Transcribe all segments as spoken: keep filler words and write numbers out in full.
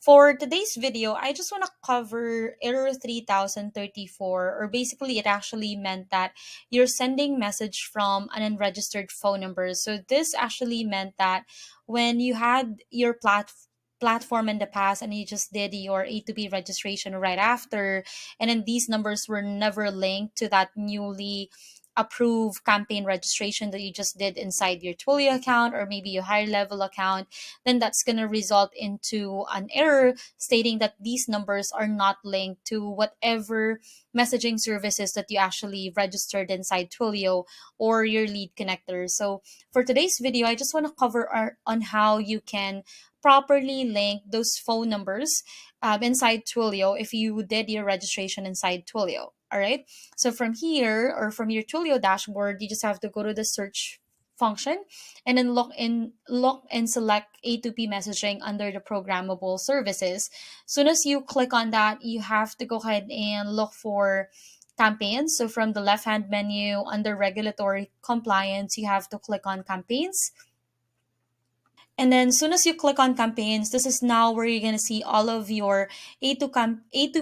For today's video, I just want to cover error three thousand thirty-four, or basically it actually meant that you're sending message from an unregistered phone number. So this actually meant that when you had your platform platform in the past and you just did your A two P registration right after, and then these numbers were never linked to that newly approved campaign registration that you just did inside your Twilio account or maybe your higher level account, then that's going to result into an error stating that these numbers are not linked to whatever messaging services that you actually registered inside Twilio or your lead connector. So for today's video, I just want to cover our, on how you can properly link those phone numbers um, inside Twilio if you did your registration inside Twilio. All right. So from here or from your Twilio dashboard, you just have to go to the search function and then look in, look and select A two P messaging under the programmable services. As soon as you click on that, you have to go ahead and look for campaigns. So from the left-hand menu under regulatory compliance, you have to click on campaigns. And then as soon as you click on campaigns, this is now where you're going to see all of your A two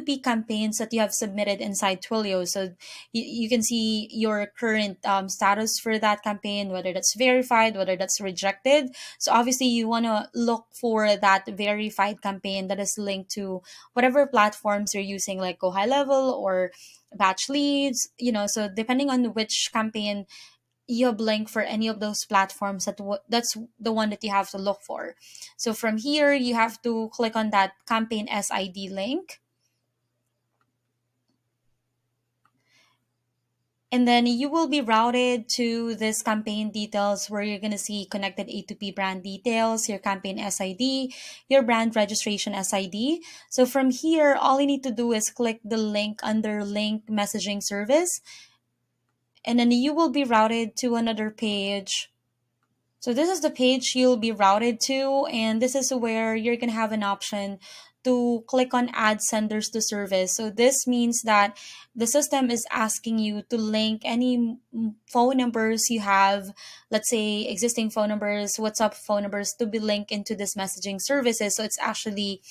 P campaigns that you have submitted inside Twilio. So you, you can see your current um, status for that campaign, whether that's verified, whether that's rejected. So obviously you want to look for that verified campaign that is linked to whatever platforms you're using, like GoHighLevel or Batch Leads, you know, so depending on which campaign you have linked for any of those platforms, that that's the one that you have to look for. So from here, you have to click on that campaign S I D link. And then you will be routed to this campaign details where you're going to see connected A two P brand details, your campaign S I D, your brand registration S I D. So from here, all you need to do is click the link under link messaging service. And then you will be routed to another page. So this is the page you'll be routed to. And this is where you're going to have an option to click on add senders to service. So this means that the system is asking you to link any phone numbers you have, let's say existing phone numbers, WhatsApp phone numbers, to be linked into this messaging services. So it's actually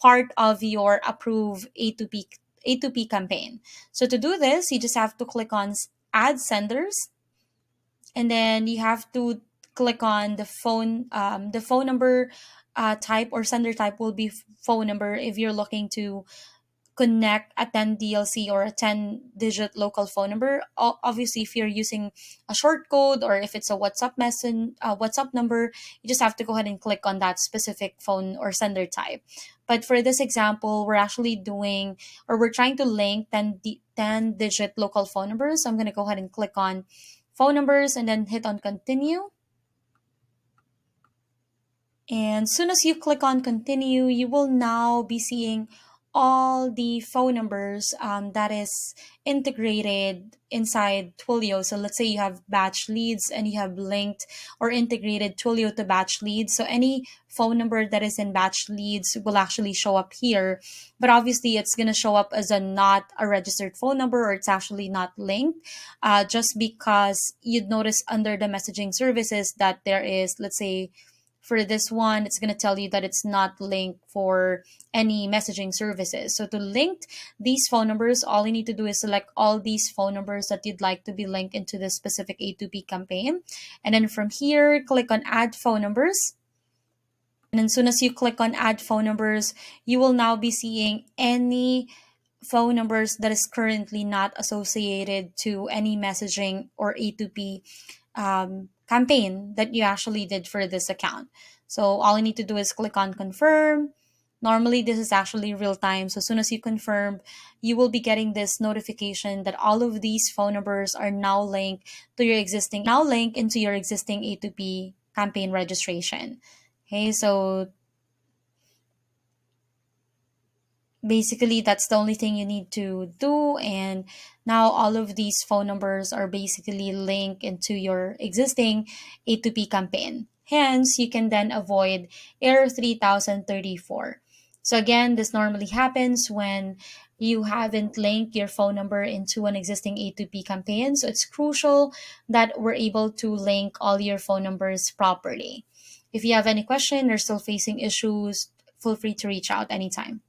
part of your approved A two P, A two P campaign. So to do this, you just have to click on add senders, and then you have to click on the phone um, the phone number uh, type, or sender type will be phone number if you're looking to connect a ten D L C or a ten digit local phone number. Obviously, if you're using a short code or if it's a WhatsApp message, uh, WhatsApp number, you just have to go ahead and click on that specific phone or sender type. But for this example, we're actually doing, or we're trying to link ten digit local phone numbers. So I'm going to go ahead and click on phone numbers and then hit on continue. And as soon as you click on continue, you will now be seeing all the phone numbers um, that is integrated inside Twilio. So let's say you have Batch Leads and you have linked or integrated Twilio to Batch Leads. So any phone number that is in Batch Leads will actually show up here. But obviously, it's going to show up as a not a registered phone number, or it's actually not linked, uh, just because you'd notice under the messaging services that there is, let's say, for this one, it's going to tell you that it's not linked for any messaging services. So to link these phone numbers, all you need to do is select all these phone numbers that you'd like to be linked into this specific A two P campaign. And then from here, click on add phone numbers. And then as soon as you click on add phone numbers, you will now be seeing any phone numbers that is currently not associated to any messaging or A two P um, campaign that you actually did for this account. So all you need to do is click on confirm. Normally, this is actually real time. So as soon as you confirm, you will be getting this notification that all of these phone numbers are now linked to your existing, now linked into your existing A two P campaign registration. Okay, so basically, that's the only thing you need to do. And now all of these phone numbers are basically linked into your existing A two P campaign. Hence, you can then avoid error three thousand thirty-four. So again, this normally happens when you haven't linked your phone number into an existing A two P campaign. So it's crucial that we're able to link all your phone numbers properly. If you have any question or still facing issues, feel free to reach out anytime.